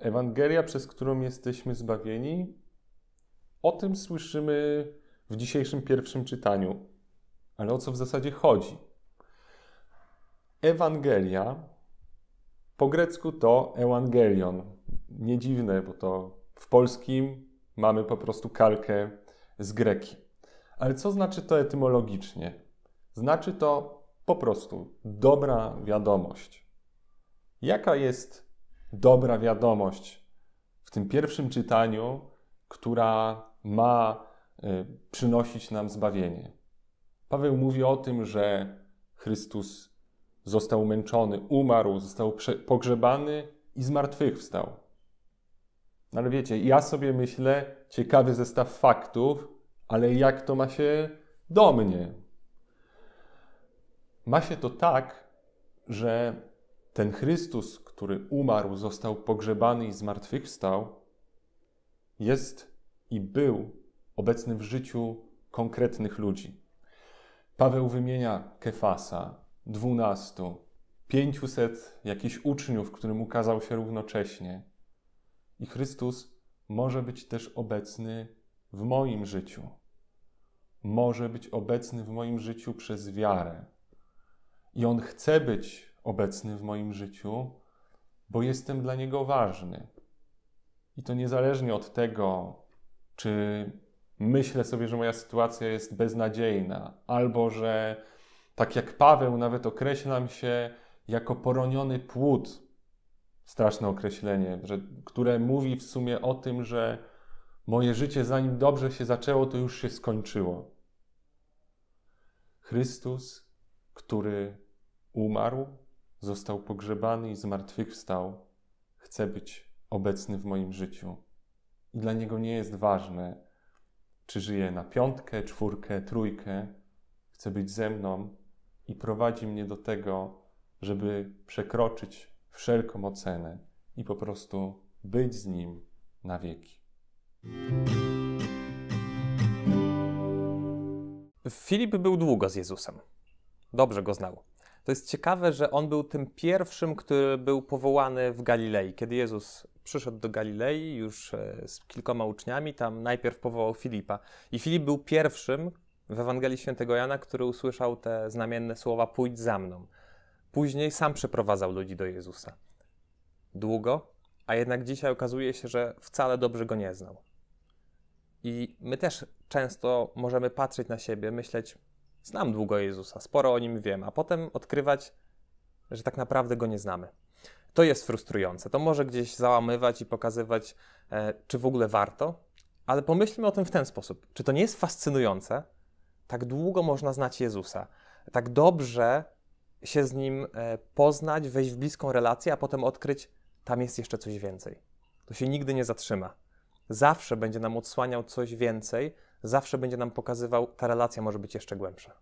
Ewangelia, przez którą jesteśmy zbawieni, o tym słyszymy w dzisiejszym pierwszym czytaniu. Ale o co w zasadzie chodzi? Ewangelia, po grecku to euangelion. Nie dziwne, bo to w polskim mamy po prostu kalkę z greki. Ale co znaczy to etymologicznie? Znaczy to po prostu dobra wiadomość. Jaka jest dobra wiadomość w tym pierwszym czytaniu, która ma przynosić nam zbawienie? Paweł mówi o tym, że Chrystus został męczony, umarł, został pogrzebany i zmartwychwstał. Ale wiecie, ja sobie myślę, ciekawy zestaw faktów, ale jak to ma się do mnie? Ma się to tak, że ten Chrystus, który umarł, został pogrzebany i zmartwychwstał, jest i był obecny w życiu konkretnych ludzi. Paweł wymienia Kefasa, 12, 500 jakichś uczniów, którym ukazał się równocześnie. I Chrystus może być też obecny w moim życiu. Może być obecny w moim życiu przez wiarę. I On chce być obecny w moim życiu, bo jestem dla Niego ważny. I to niezależnie od tego, czy myślę sobie, że moja sytuacja jest beznadziejna, albo że, tak jak Paweł, nawet określam się jako poroniony płód. Straszne określenie, które mówi w sumie o tym, że moje życie, zanim dobrze się zaczęło, to już się skończyło. Chrystus, który umarł, został pogrzebany i zmartwychwstał, chce być obecny w moim życiu. I dla Niego nie jest ważne, czy żyję na piątkę, czwórkę, trójkę. Chce być ze mną i prowadzi mnie do tego, żeby przekroczyć wszelką ocenę i po prostu być z Nim na wieki. Filip był długo z Jezusem. Dobrze Go znał. To jest ciekawe, że on był tym pierwszym, który był powołany w Galilei. Kiedy Jezus przyszedł do Galilei już z kilkoma uczniami, tam najpierw powołał Filipa. I Filip był pierwszym w Ewangelii Świętego Jana, który usłyszał te znamienne słowa: pójdź za mną. Później sam przeprowadzał ludzi do Jezusa. Długo, a jednak dzisiaj okazuje się, że wcale dobrze Go nie znał. I my też często możemy patrzeć na siebie, myśleć: znam długo Jezusa, sporo o Nim wiem, a potem odkrywać, że tak naprawdę Go nie znamy. To jest frustrujące, to może gdzieś załamywać i pokazywać, czy w ogóle warto, ale pomyślmy o tym w ten sposób. Czy to nie jest fascynujące? Tak długo można znać Jezusa, tak dobrze się z Nim poznać, wejść w bliską relację, a potem odkryć, tam jest jeszcze coś więcej. To się nigdy nie zatrzyma. Zawsze będzie nam odsłaniał coś więcej, zawsze będzie nam pokazywał, ta relacja może być jeszcze głębsza.